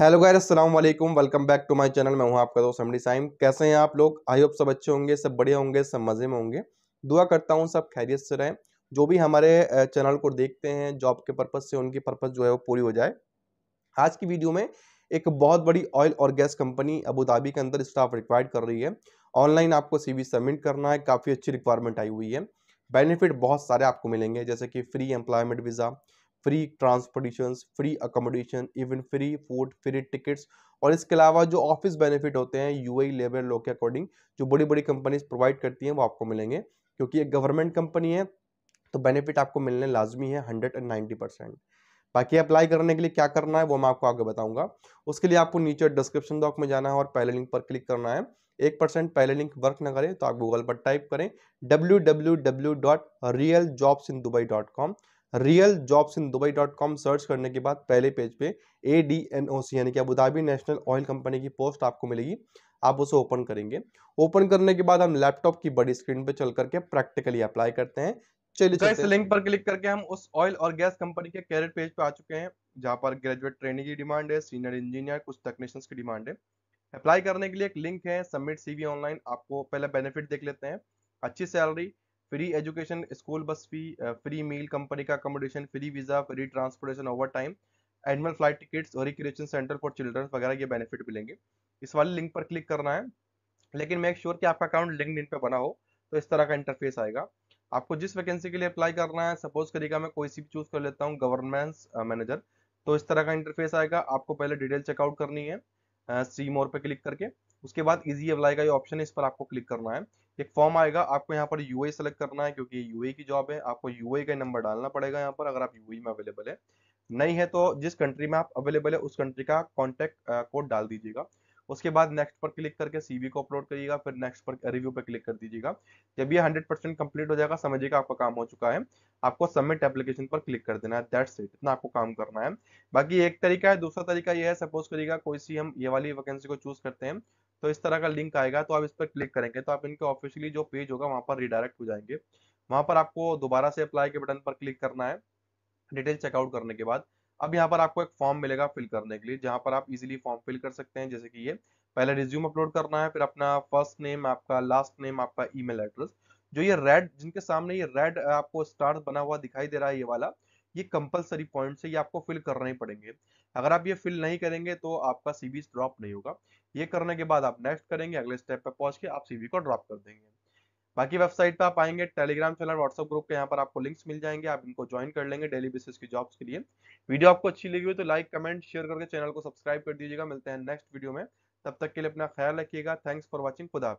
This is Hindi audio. हेलो गाइस अस्सलाम वालेकुम, welcome back to my channel. मैं हूं आपका दोस्त हमडी साइम। कैसे हैं आप लोग? आई होप सब अच्छे होंगे, सब बढ़िया होंगे, सब मज़े में होंगे। दुआ करता हूं सब खैरियत से रहें। जो भी हमारे चैनल को देखते हैं जॉब के पर्पज़ से, उनकी पर्पज़ जो है वो पूरी हो जाए। आज की वीडियो में एक बहुत बड़ी ऑयल और गैस कंपनी अबू धाबी के अंदर स्टाफ रिक्वायर्ड कर रही है। ऑनलाइन आपको CV सबमिट करना है। काफ़ी अच्छी रिक्वायरमेंट आई हुई है। बेनिफिट बहुत सारे आपको मिलेंगे, जैसे कि free employment visa, free transportation, free accommodation, even free food, free tickets. और इसके अलावा जो ऑफिस बेनिफिट होते हैं UAE लेबर लॉ के अकॉर्डिंग जो बड़ी बड़ी कंपनीज प्रोवाइड करती हैं वो आपको मिलेंगे। क्योंकि एक गवर्नमेंट कंपनी है तो बेनिफिट आपको मिलने लाजमी है 190%। बाकी अप्लाई करने के लिए क्या करना है वो मैं आपको आगे बताऊंगा। उसके लिए आपको नीचे डिस्क्रिप्शन बॉक्स में जाना है और पहले लिंक पर क्लिक करना है। 1% पहले लिंक वर्क ना करे तो आप गूगल पर टाइप करें www.realjobsindubai.com। realjobsindubai.com सर्च करने के बाद पहले पेज पे ADNOC यानी कि Abu Dhabi national oil company की पोस्ट आपको मिलेगी। आप उसे ओपन करेंगे। ओपन करने के बाद हम लैपटॉप की बड़ी स्क्रीन पे चल करके प्रैक्टिकली अप्लाई करते हैं। चलिए इस लिंक पर क्लिक करके हम उस ऑयल और गैस कंपनी के कैरियर पेज पे आ चुके हैं, जहाँ पर ग्रेजुएट ट्रेनिंग की डिमांड है, सीनियर इंजीनियर, कुछ टेक्नीशियंस की डिमांड है। अप्लाई करने के लिए एक लिंक है सबमिट CV ऑनलाइन। आपको पहले बेनिफिट देख लेते हैं। अच्छी salary, free education, school bus fee, free meal, company का accommodation, free visa, free transportation, over time, annual flight tickets और रिक्रिएशन सेंटर फॉर चिल्ड्रन वगैरह ये बेनिफिट मिलेंगे। इस वाले लिंक पर क्लिक करना है, लेकिन मेक श्योर कि आपका अकाउंट लिंक्डइन पे बना हो तो इस तरह का इंटरफेस आएगा। आपको जिस वैकेंसी के लिए अप्लाई करना है, सपोज करिएगा मैं कोई सी भी चूज़ कर लेता हूँ, गवर्नेंस मैनेजर, तो इस तरह का इंटरफेस आएगा। आपको पहले डिटेल चेकआउट करनी है सी मोर पर क्लिक करके। उसके बाद इजी अप्लाई का ये ऑप्शन है, इस पर आपको क्लिक करना है। एक फॉर्म आएगा, आपको यहाँ पर UAE सेलेक्ट करना है क्योंकि UAE की जॉब है। आपको UAE का नंबर डालना पड़ेगा यहाँ पर, अगर आप UAE में अवेलेबल है। नहीं है तो जिस कंट्री में आप अवेलेबल है उस कंट्री का कॉन्टैक्ट कोड डाल दीजिएगा। उसके बाद नेक्स्ट पर क्लिक करके CV को अपलोड करिएगा, फिर नेक्स्ट पर रिव्यू पर क्लिक कर दीजिएगा। जब ये 100% कम्प्लीट हो जाएगा समझिएगा आपका काम हो चुका है। आपको सबमिट एप्लीकेशन पर क्लिक कर देना है। दैट्स इट, इतना आपको काम करना है। बाकी एक तरीका है, दूसरा तरीका यह है, सपोज करिएगा कोई सी हम ये वाली वैकेंसी को चूज करते हैं तो इस तरह का लिंक आएगा, तो आप इस पर क्लिक करेंगे तो आप इनके ऑफिशियली जो पेज होगा वहाँ पर रिडायरेक्ट हो जाएंगे। वहाँ पर आपको दोबारा से अप्लाई के बटन पर क्लिक करना है डिटेल चेकआउट करने के बाद। अब यहाँ पर आपको एक फॉर्म मिलेगा फिल करने के लिए, जहाँ पर आप इजीली फॉर्म फिल कर सकते हैं, जैसे कि ये पहले रिज्यूम अपलोड करना है, फिर अपना फर्स्ट नेम, आपका लास्ट नेम, आपका ईमेल एड्रेस। जो ये रेड, जिनके सामने ये रेड आपको स्टार बना हुआ दिखाई दे रहा है, ये वाला, ये कंपलसरी पॉइंट्स है, ये आपको फिल करना ही पड़ेंगे। अगर आप ये फिल नहीं करेंगे तो आपका CV ड्रॉप नहीं होगा। ये करने के बाद आप नेक्स्ट करेंगे, अगले स्टेप पर पहुंच के आप CV को ड्रॉप कर देंगे। बाकी वेबसाइट पर आप आएंगे, टेलीग्राम चैनल, व्हाट्सएप ग्रुप के यहाँ पर आपको लिंक्स मिल जाएंगे, आप इनको ज्वाइन कर लेंगे डेली बेसिस की जॉब्स के लिए। वीडियो आपको अच्छी लगी हो तो लाइक, कमेंट, शेयर करके चैनल को सब्सक्राइब कर दीजिएगा। मिलते हैं नेक्स्ट वीडियो में, तब तक के लिए अपना ख्याल रखिएगा। Thanks for watching. खुदा।